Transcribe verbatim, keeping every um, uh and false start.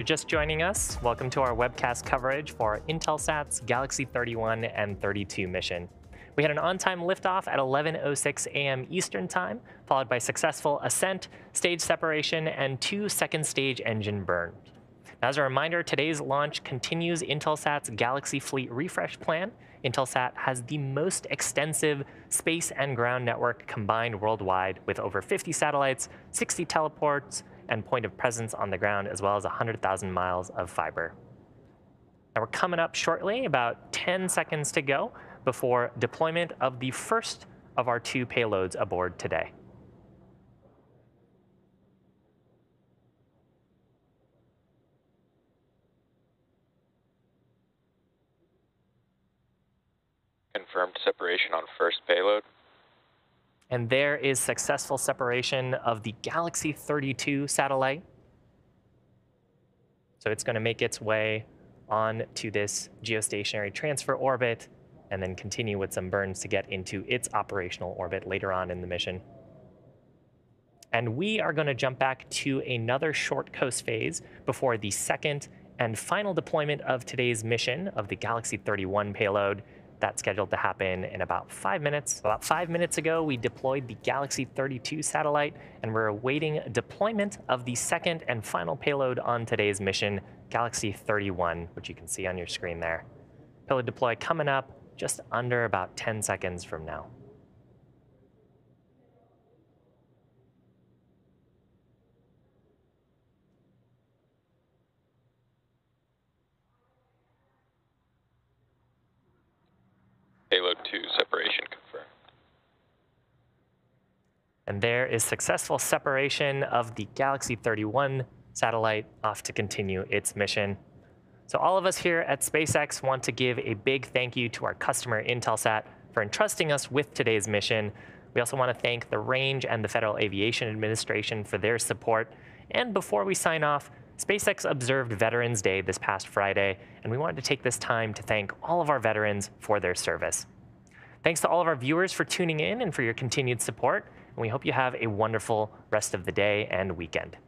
you're just joining us, welcome to our webcast coverage for Intelsat's Galaxy thirty-one and thirty-two mission. We had an on-time liftoff at eleven oh six a m Eastern Time, followed by successful ascent, stage separation, and two second stage engine burns. As a reminder, today's launch continues Intelsat's Galaxy Fleet refresh plan. Intelsat has the most extensive space and ground network combined worldwide, with over fifty satellites, sixty teleports, and point of presence on the ground, as well as one hundred thousand miles of fiber. Now we're coming up shortly, about ten seconds to go before deployment of the first of our two payloads aboard today. Confirmed separation on first payload. And there is successful separation of the Galaxy thirty-two satellite. So it's going to make its way on to this geostationary transfer orbit and then continue with some burns to get into its operational orbit later on in the mission. And we are going to jump back to another short coast phase before the second and final deployment of today's mission of the Galaxy thirty-one payload. That's scheduled to happen in about five minutes. About five minutes ago, we deployed the Galaxy thirty-two satellite, and we're awaiting deployment of the second and final payload on today's mission, Galaxy thirty-one, which you can see on your screen there. Payload deploy coming up just under about ten seconds from now. Payload two, separation confirmed. And there is successful separation of the Galaxy thirty-one satellite off to continue its mission. So all of us here at SpaceX want to give a big thank you to our customer Intelsat for entrusting us with today's mission. We also want to thank the range and the Federal Aviation Administration for their support. And before we sign off, SpaceX observed Veterans Day this past Friday, and we wanted to take this time to thank all of our veterans for their service. Thanks to all of our viewers for tuning in and for your continued support, and we hope you have a wonderful rest of the day and weekend.